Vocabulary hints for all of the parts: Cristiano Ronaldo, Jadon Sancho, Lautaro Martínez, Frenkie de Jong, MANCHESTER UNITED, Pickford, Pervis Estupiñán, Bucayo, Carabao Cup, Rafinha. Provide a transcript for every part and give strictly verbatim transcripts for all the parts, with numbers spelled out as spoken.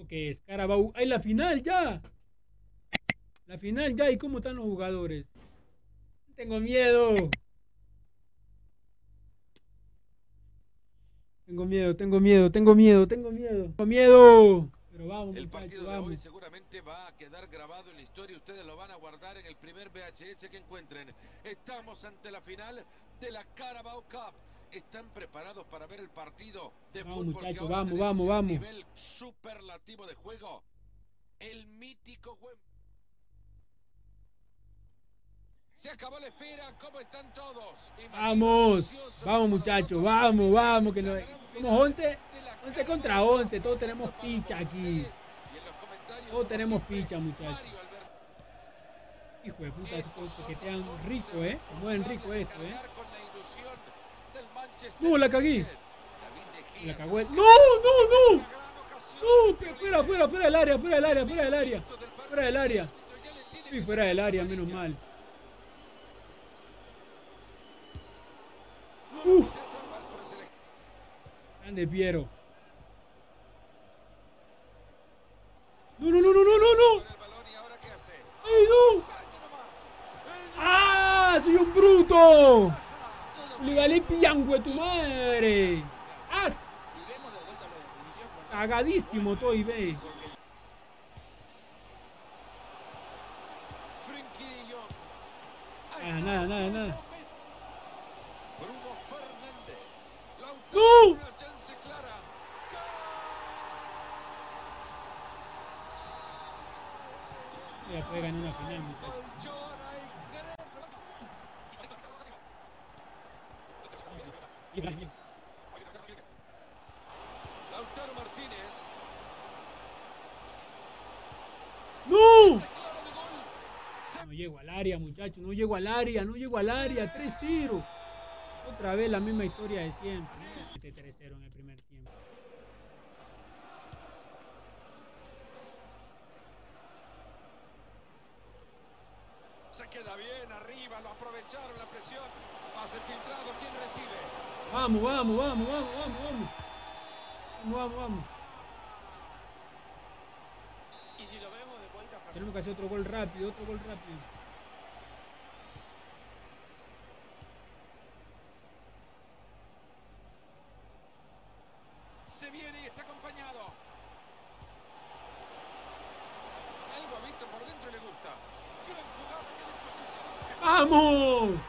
esto que es Carabao. ¡Ay, la final ya! La final ya. ¿Y cómo están los jugadores? Tengo miedo. Tengo miedo, tengo miedo, tengo miedo, tengo miedo. Tengo miedo. Pero vamos, el partido vamos. De hoy seguramente va a quedar grabado en la historia. Ustedes lo van a guardar en el primer V H S que encuentren. Estamos ante la final de la Carabao Cup. Están preparados para ver el partido de vamos, fútbol. Muchacho, que vamos, vamos, vamos. Nivel superlativo de juego. El mítico juego. Se acabó la espera, ¿cómo están todos? Vamos, vamos muchachos, vamos, vamos, que nos, somos once contra once, todos tenemos picha aquí. Todos tenemos picha, muchachos. Hijo de puta, todos toquetean rico, ¿eh? Se mueven rico esto, ¿eh? ¡No, la cagué! La cagó el... ¡No, no, no! ¡No! Que fuera, fuera, fuera del área, fuera del área, fuera del área. Fuera del área. Y fuera del área, menos mal. Uf. Grande Piero. No, no, no, no, no, no. ¡Ay, no! ¡Ah! ¡Soy un bruto! Le galé piangue a tu madre. ¡As! Cagadísimo, Toy B. Nada, nada, nada, nada. ¡No! Se la pegan en una final, muchachos. Lautaro Martínez. ¡No! No llego al área, muchachos. No llego al área, no llego al área. tres cero. Otra vez la misma historia de siempre. tres cero en el primer tiempo. Se queda bien arriba, lo aprovecharon la presión. Pase filtrado, ¿quién recibe? Vamos, vamos, vamos, vamos, vamos, vamos. Vamos, vamos. Y si lo vemos de vuelta. Tenemos que hacer otro gol rápido, otro gol rápido. Se viene y está acompañado. Algo ha visto por dentro y le gusta. Gran jugada que le posiciona. ¡Vamos!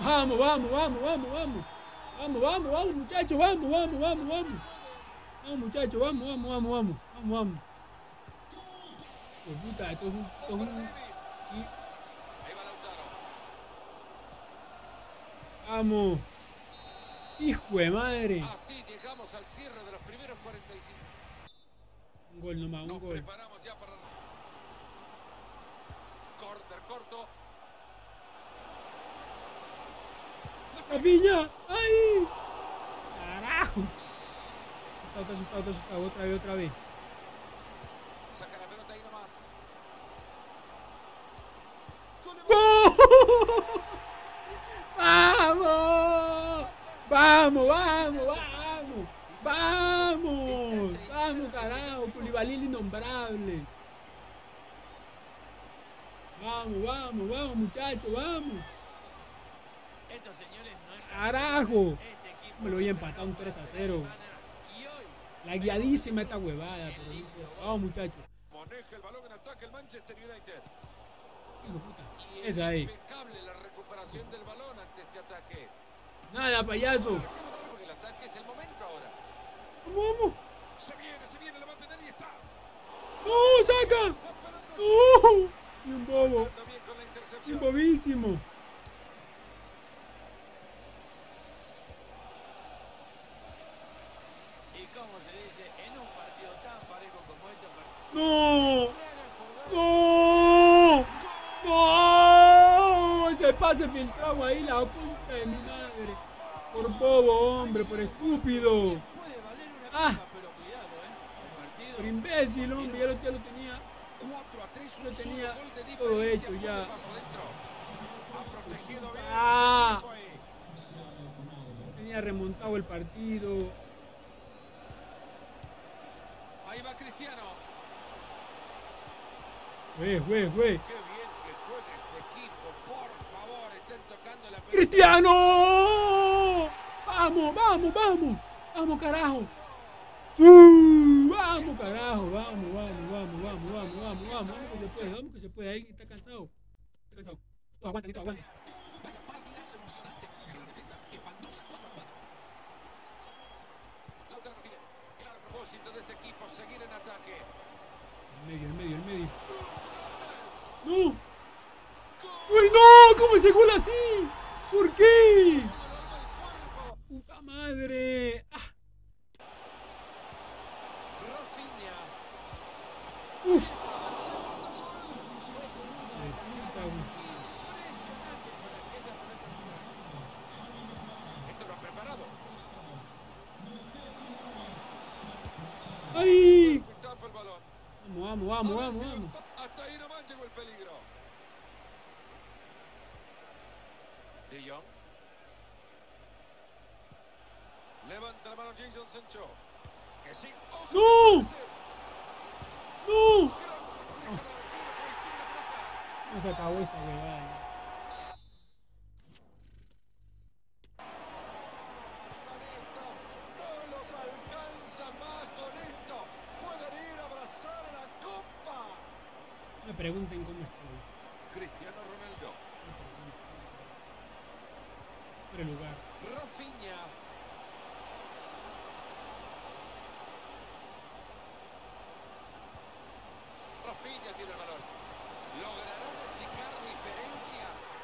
Vamos, vamos, vamos, vamos, vamos. Vamos, vamos, vamos, muchachos, vamos, vamos, vamos, vamos. Vamos, muchachos, vamos, vamos, vamos, vamos, vamos, vamos. Pues puta, esto es un. Esto es un... Y... Ahí va Lautaro. Vamos. ¡Hijo de madre! Así llegamos al cierre de los primeros cuarenta y cinco. Un gol nomás, un Nos gol. Preparamos ya para... Corner corto. ¡Capilla! ¡Ay! ¡Carajo! Asustado, asustado, asustado. Otra vez, otra vez. Saca la pelota ahí nomás. ¡Gol! ¡Vamos! Vamos, vamos, vamos, vamos, vamos, carajo, Culibalil innombrable. Vamos, vamos, vamos, muchachos, vamos. Estos señores no es carajo. Me lo voy a empatar un tres a cero. La guiadísima esta huevada. Pero... Vamos, muchachos. Maneja el balón en ataque el Manchester United. Hijo puta. Esa es. Impecable la recuperación del balón ante este ataque. Nada, payaso. El ataque es el momento ahora. Vamos. Se viene, se viene, lo va a tener y está. ¡No, saca! ¡No! ¡Y un bobo! ¡Y un bobísimo! Y como se dice, en un partido tan parejo como este partido. ¡No! ¡No! ¡No! Ese pase filtrado ahí, la puta de mi madre. Por bobo, hombre, por estúpido. Ah, por imbécil, hombre, ya lo, ya lo tenía. Yo lo tenía todo hecho ya. Ah, tenía remontado el partido. Ahí va Cristiano. Wey, wey, wey. ¡Cristiano! ¡Vamos, vamos, vamos! ¡Vamos, carajo! Uh, ¡Vamos, carajo! ¡Vamos, vamos, vamos, vamos, vamos, vamos! ¡Vamos, que se puede! ¡Vamos, que se puede! ¡Ahí está cansado! ¡Está cansado! ¡Tú aguanta, tú aguanta! El medio, el medio, el medio. ¡No! ¡Uy, no! ¿Cómo se gol así? ¿Por qué? ¡Puta madre! ¡Ah! ¡Uf! ¡Ay! Vamos, vamos, vamos, vamos. Hasta ahí nomás llegó el peligro. De Jong. Levanta la mano Jadon Sancho. Que sí. ¡No! ¡No! No se acabó esta jugada. Me pregunten cómo estoy. Cristiano Ronaldo. Otro lugar. Rafinha. Rafinha tiene el valor. Lograrán achicar diferencias.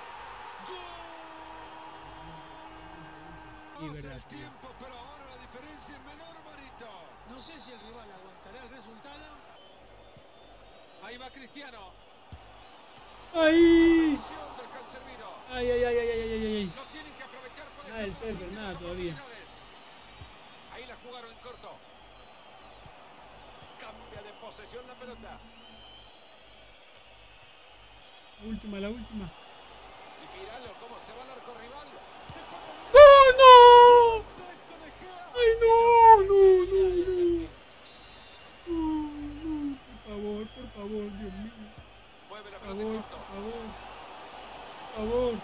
¡Gol! Pasa el tiempo, pero ahora la diferencia es menor, Marito. No sé si el rival aguantará el resultado. Ahí va Cristiano. ¡Ahí! ¡Ay, ay, ay, ay, ay, ay, ay! No tienen que aprovechar por eso. Nada del Perver, nada todavía. Ahí la jugaron en corto. Cambia de posesión la pelota. La última, la última. Y miralo cómo se va al arco rival. ¡Oh, no! ¡Ay, no, no, no, no! Por favor, Dios mío. Mueve la pelota. Por favor, por favor.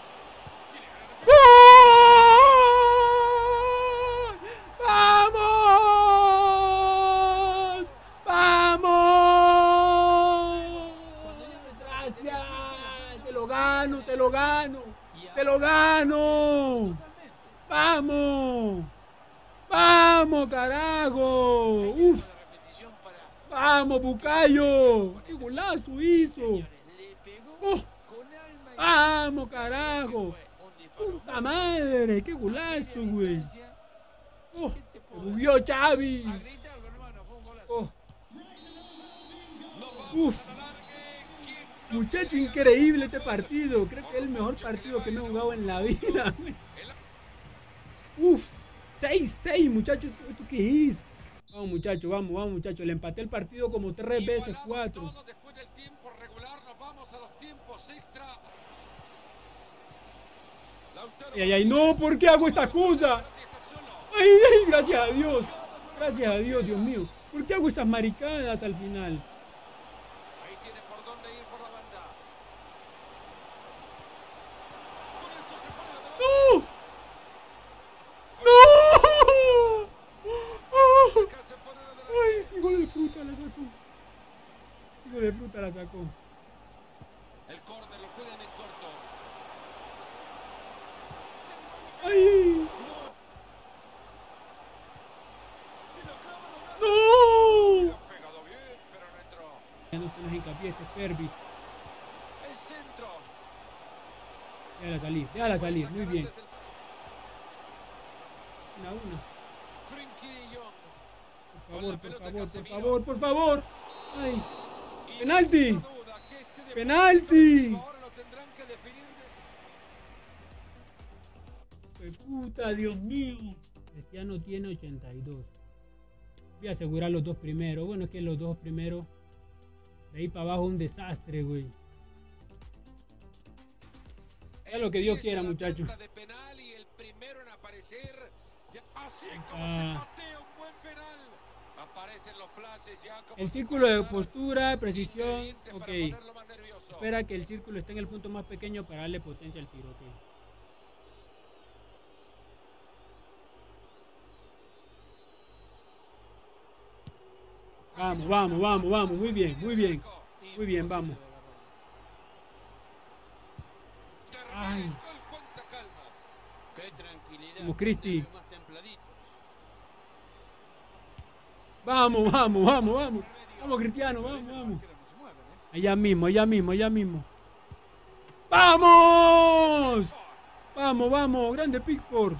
¡Vamos! ¡Vamos! ¡Gracias! ¡Se lo gano, se lo gano! ¡Se lo gano! ¡Vamos! ¡Vamos, carajo! ¡Uf! ¡Vamos, Bucayo! ¡Qué golazo hizo! ¡Oh! ¡Vamos, carajo! ¡Puta madre! ¡Qué golazo, güey! ¡Oh! ¡Se bugueó Xavi! ¡Oh! ¡Uf! Muchacho, increíble este partido. Creo que es el mejor partido que me he jugado en la vida. ¡Uf! seis seis, muchachos. ¿Esto qué es? Vamos muchachos, vamos, vamos muchachos. Le empaté el partido como tres veces, cuatro. Después del tiempo regular nos vamos a los tiempos extra. Ay, ay, no, ¿por qué hago esta cosa? Ay, ay, gracias a Dios. Gracias a Dios, Dios mío. ¿Por qué hago esas maricadas al final? Ahí tiene por dónde ir por la banda. ¡No! ¡No! ¡Ay, gol de fruta la sacó! Gol de fruta la sacó. El córner lo juegan en corto. ¡Ay! ¡No! ¡No! Pegado bien, pero no entró. Ya no tenés hincapié, este es Pervis. El centro. Déjala salir, déjala salir, muy bien. Una a una. Frenkie de Jong. Por favor, por favor, por favor, por favor. ¡Ay! ¡Penalti! ¡Penalti! ¡Qué puta, Dios mío! Cristiano tiene ochenta y dos. Voy a asegurar los dos primeros. Bueno, es que los dos primeros. De ahí para abajo un desastre, güey. Es lo que Dios quiera, muchachos. Así como se patea un buen penal. El círculo de postura, precisión, ok. Espera que el círculo esté en el punto más pequeño para darle potencia al tiro, okay. Vamos, vamos, vamos, vamos, muy bien, muy bien, muy bien, vamos. Ay. Como Cristi. Vamos, vamos, vamos, vamos. Vamos, Cristiano, vamos, vamos. Allá mismo, allá mismo, allá mismo. ¡Vamos! Vamos, vamos, grande Pickford.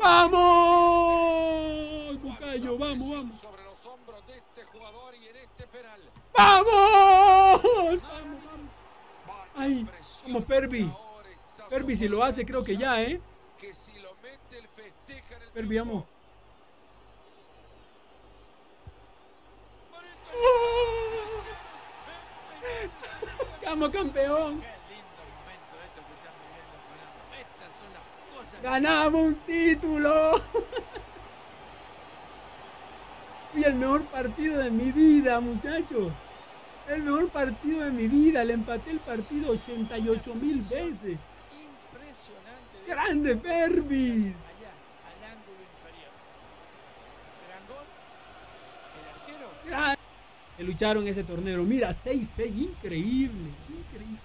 ¡Vamos! Bucayo, vamos, vamos. Sobre los hombros de este jugador y en este penal. ¡Vamos! Vamos, vamos. Ay, vamos, Pervis. Pervis, si lo hace, creo que ya, ¿eh? Que si lo mete el festeja en el Pervis, vamos. ¡Oh! ¡Vamos, campeón! ¡Ganamos un título! Y el mejor partido de mi vida, muchachos. El mejor partido de mi vida. Le empaté el partido ochenta y ocho mil veces. Impresionante. ¡Grande Pervis! Allá, al ángulo inferior. Que lucharon ese torneo. Mira, seis seis. Increíble. Increíble.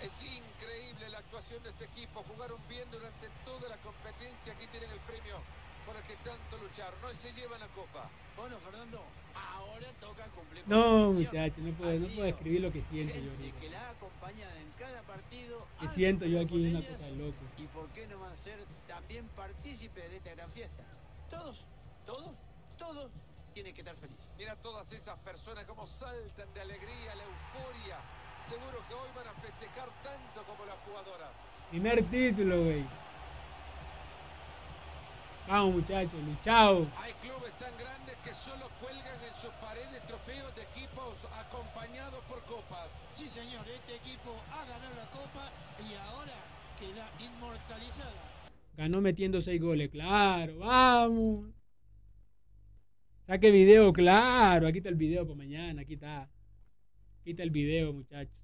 Es increíble la actuación de este equipo. Jugaron bien durante toda la competencia. Aquí tienen el premio por el que tanto lucharon. No se llevan la copa. Bueno, Fernando, ahora toca cumplir. No, muchachos, no puedo, no puedo escribir lo que siento yo. Que la acompañan en cada partido. Que siento yo aquí una cosa de loco. ¿Y por qué no van a ser también partícipes de esta gran fiesta? Todos, todos, todos tienen que estar felices. Mira todas esas personas cómo saltan de alegría, la euforia. Seguro que hoy van a festejar tanto como las jugadoras. Primer título, güey. Vamos, muchachos, luchao. Hay clubes tan grandes que solo cuelgan en sus paredes trofeos de equipos acompañados por copas. Sí, señor, este equipo ha ganado la copa y ahora queda inmortalizada. Ganó metiendo seis goles, claro, vamos. Saque video, claro. Aquí está el video para mañana, aquí está. Quita el video, muchachos.